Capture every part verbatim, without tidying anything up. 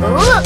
Mm-hmm. Hmm.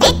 Yeah.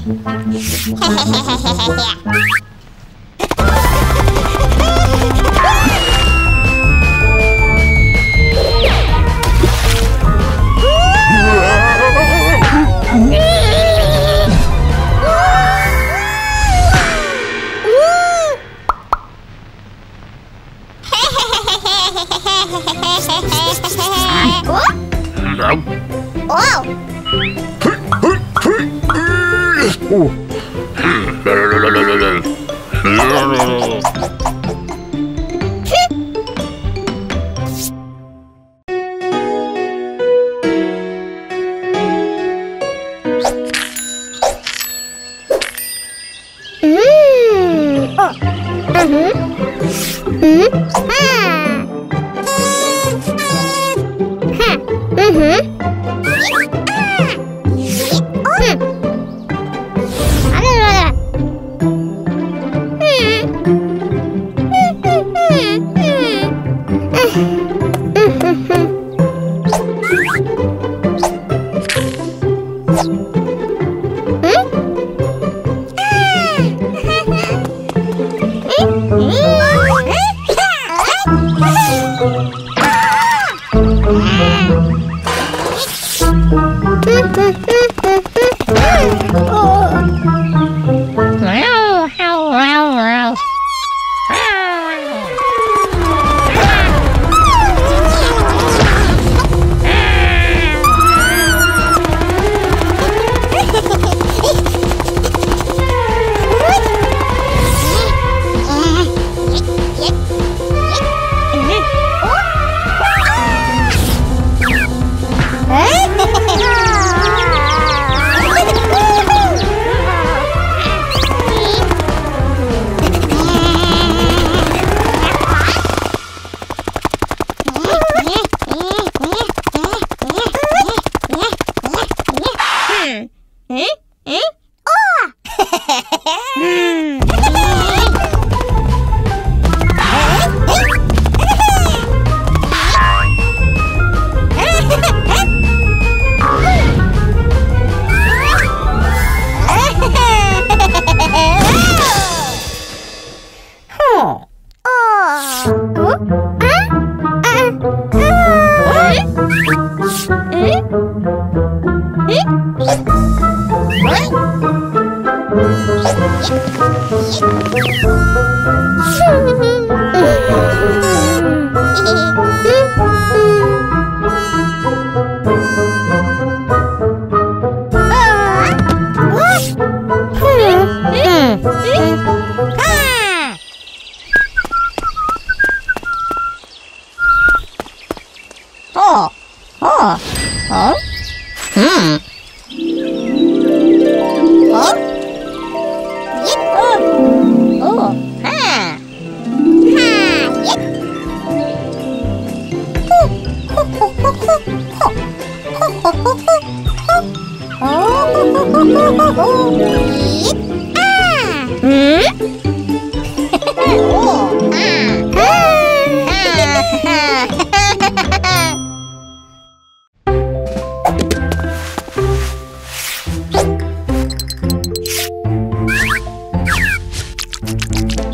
Oh, ho, ho, ho,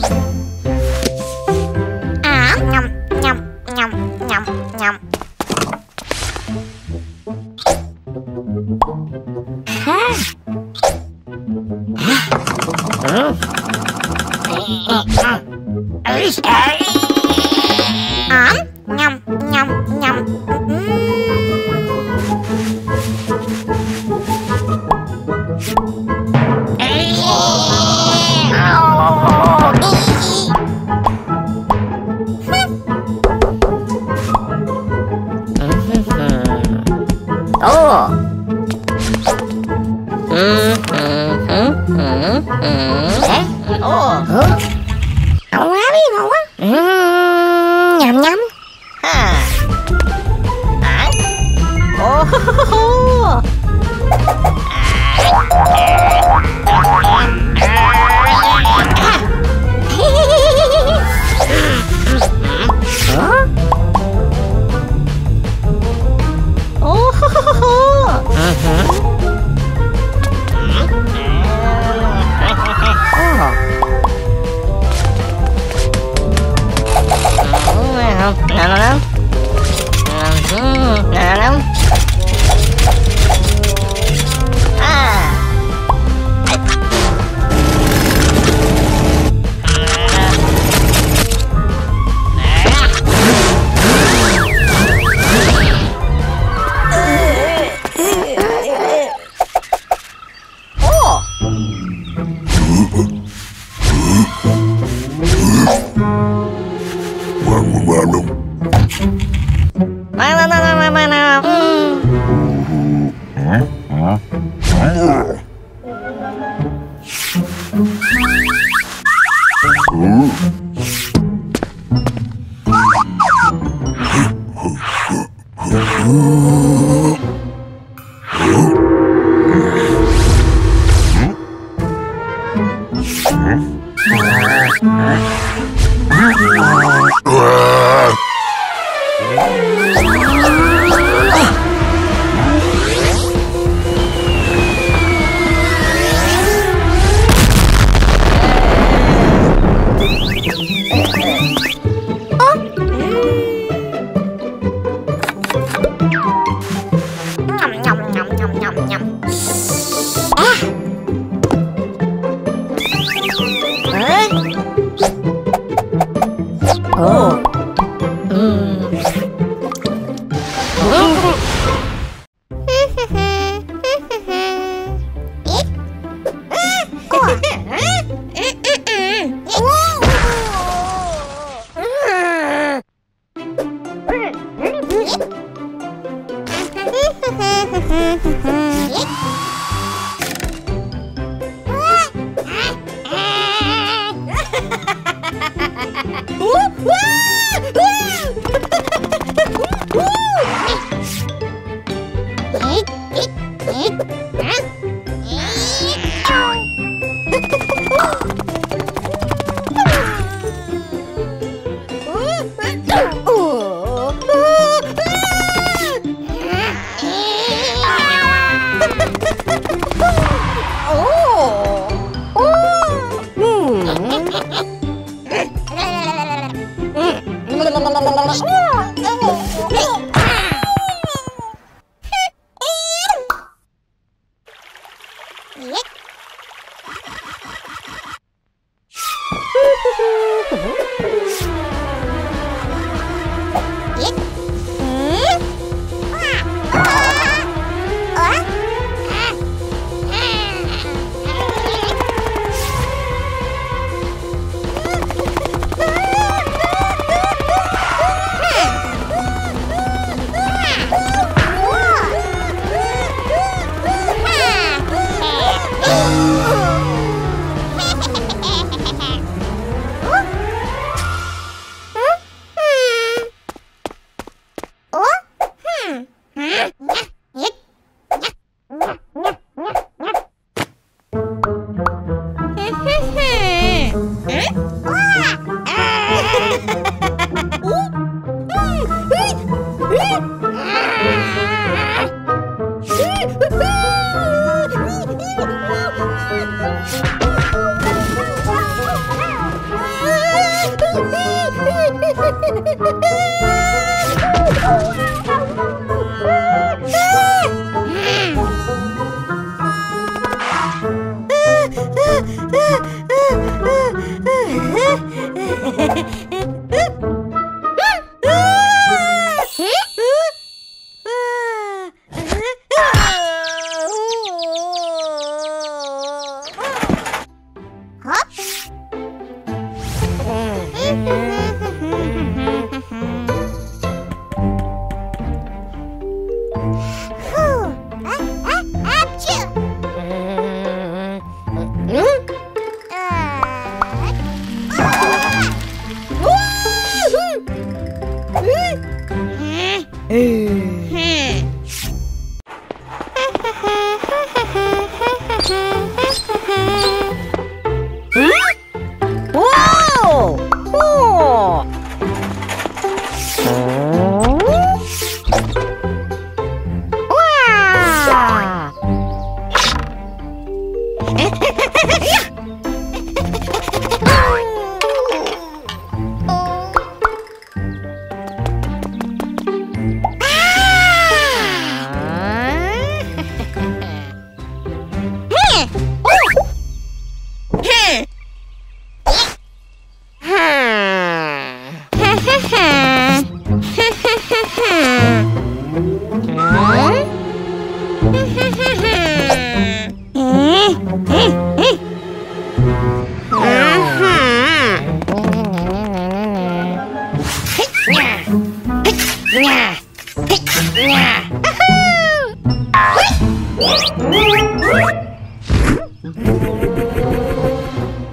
ho. Uh-huh.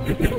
Oh,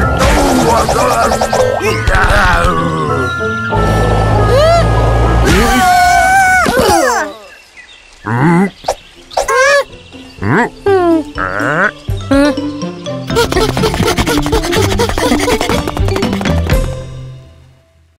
Oh, my God.